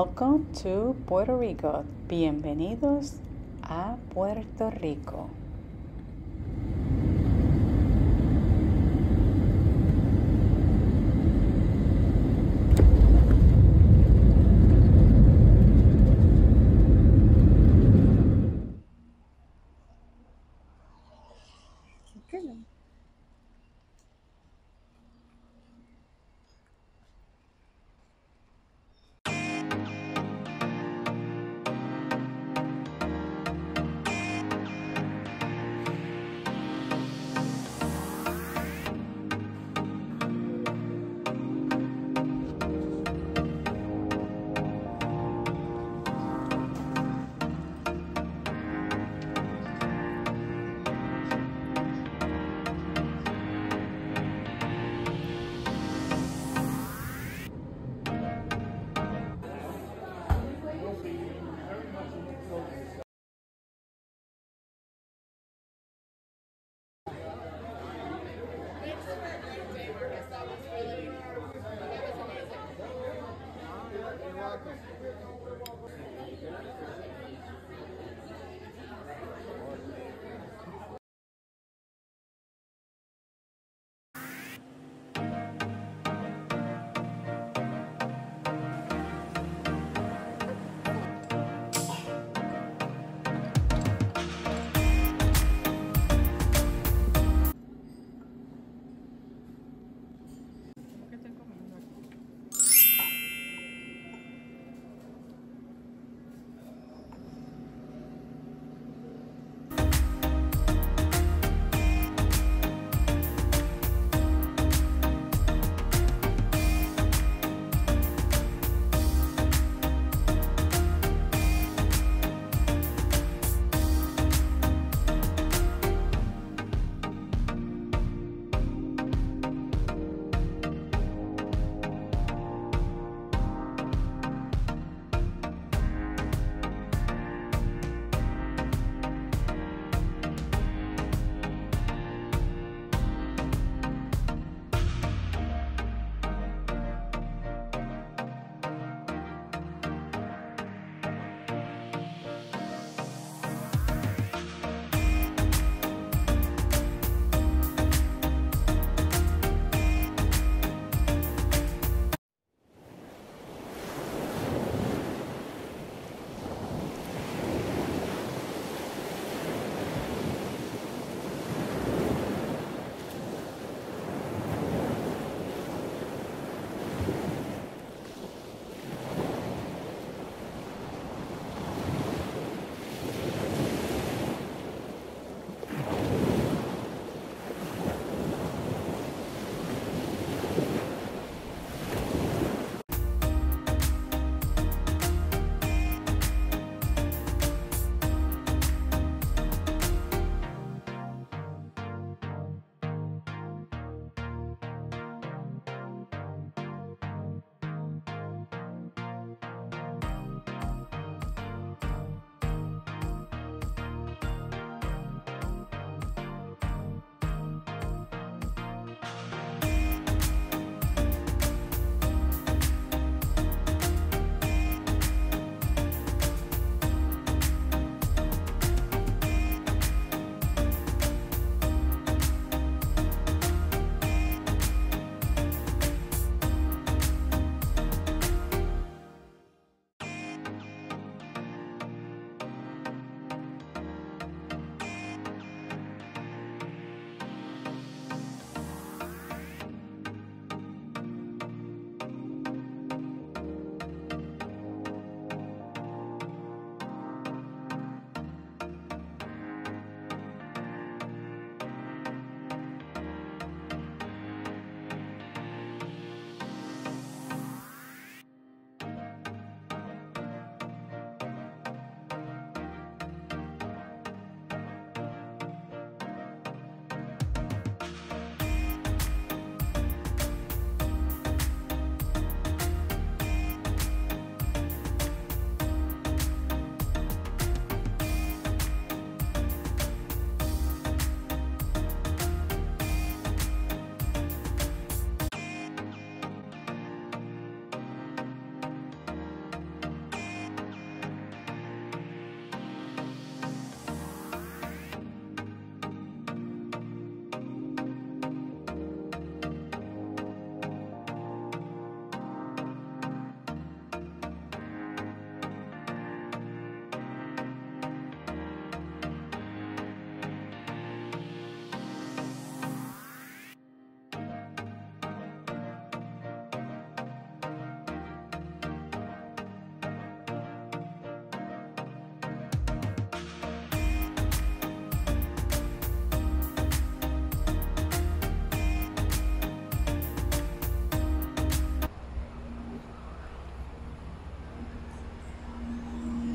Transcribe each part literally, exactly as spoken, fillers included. Welcome to Puerto Rico. Bienvenidos a Puerto Rico.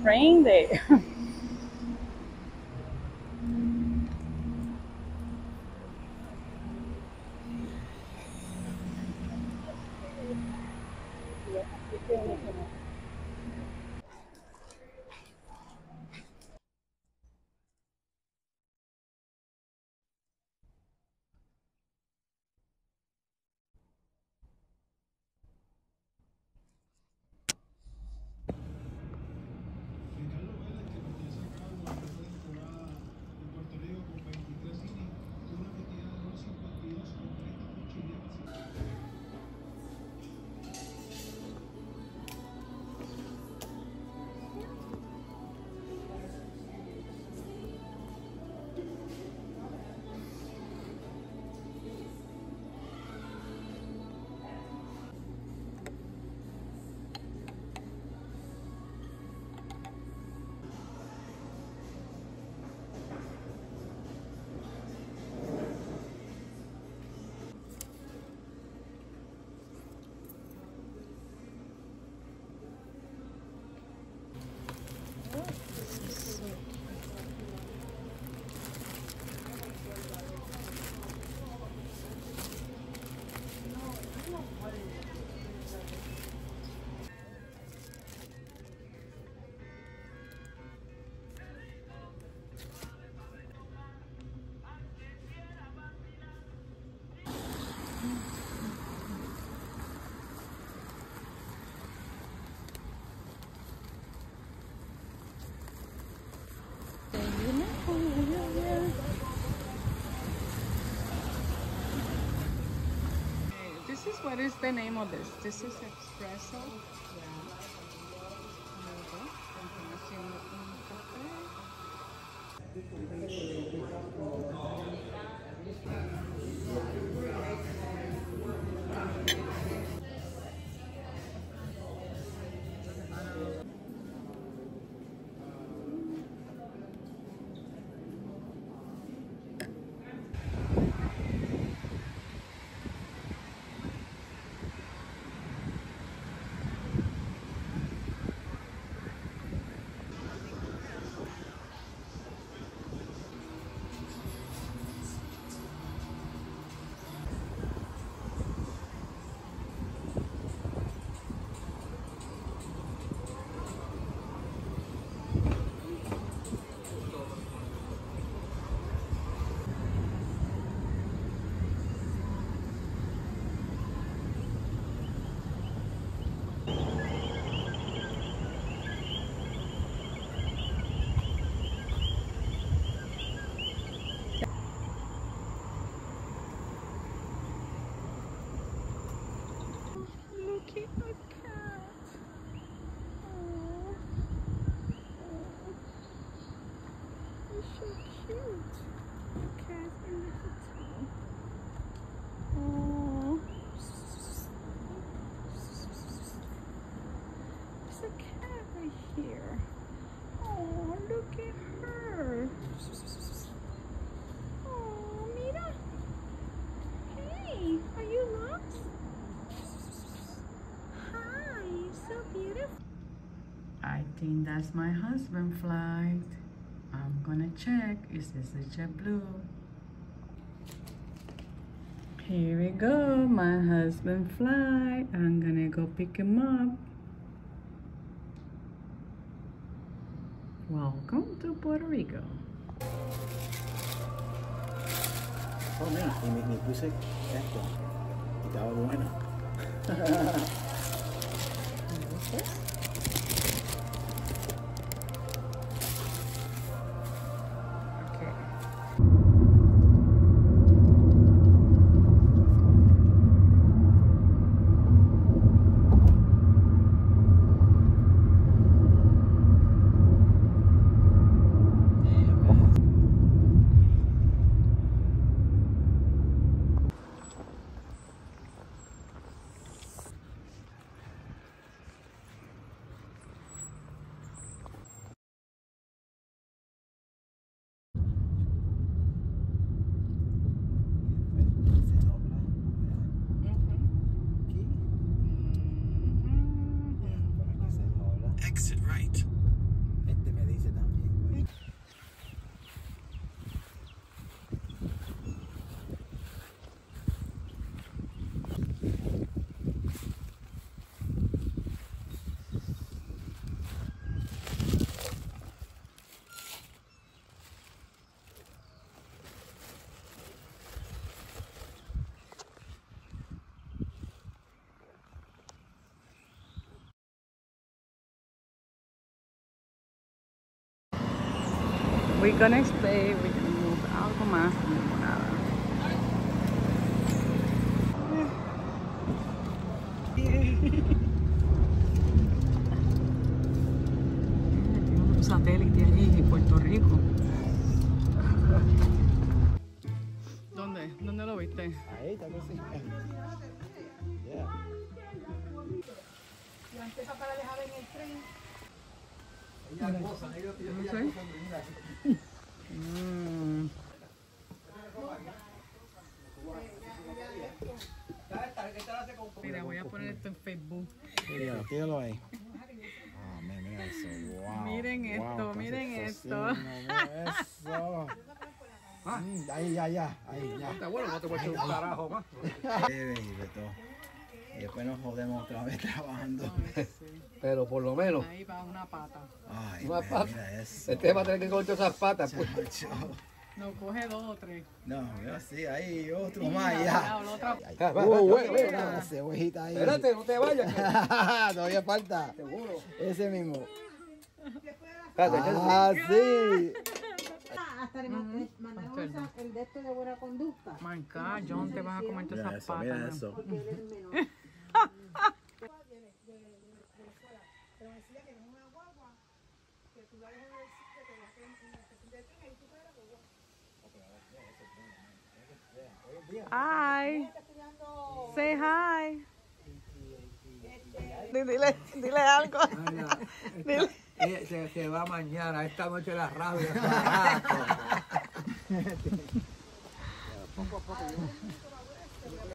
aprende. This is what is the name of this? This is espresso. I think that's my husband's flight. I'm gonna check. Is this a JetBlue? Here we go, my husband's flight. I'm gonna go pick him up. Welcome to Puerto Rico. Oh man, y me, me puse esto. Y estaba bueno. Exit right. We're gonna stay with algo más de limonada. Tiene un satélite allí en Puerto Rico. ¿Dónde? ¿Dónde lo viste? Ahí, tal vez sí. La empresa para dejar en el tren. Ella goza, ella goza de venir aquí. Mm. Mira, voy a poner esto en Facebook. Mira, tíralo ahí. Oh, man, mira eso. Wow. Miren esto, wow, miren esto. Sí, miren eso. Ah, ahí, ya, ya. Ahí, ya. Está bueno, no te voy a hacer un carajo más. Y después nos jodemos otra vez trabajando. Ay, sí. Pero por lo menos. Ahí va una pata. Ay, una man, pata. Eso, este man. Va a tener que cortar esas patas. Pues. No, coge dos o tres. No, yo sí, ahí otro y más. Ya. Cebujita ahí. Espérate, no te vayas. Todavía falta. Seguro. Ese mismo. Ah, sí. Hasta le mandaron el de esto de buena conducta. My God, John, te vas a comer todas esas patas. Mira eso. Porque él es menor. Pero me decía que no es una guagua, que tú la dejas que te la hacen en la estación de tren y tú te la guagua. Hi. Say hi. Dile, dile algo. Dile. Se, se, se va mañana, esta noche la rabia. Poco a poco.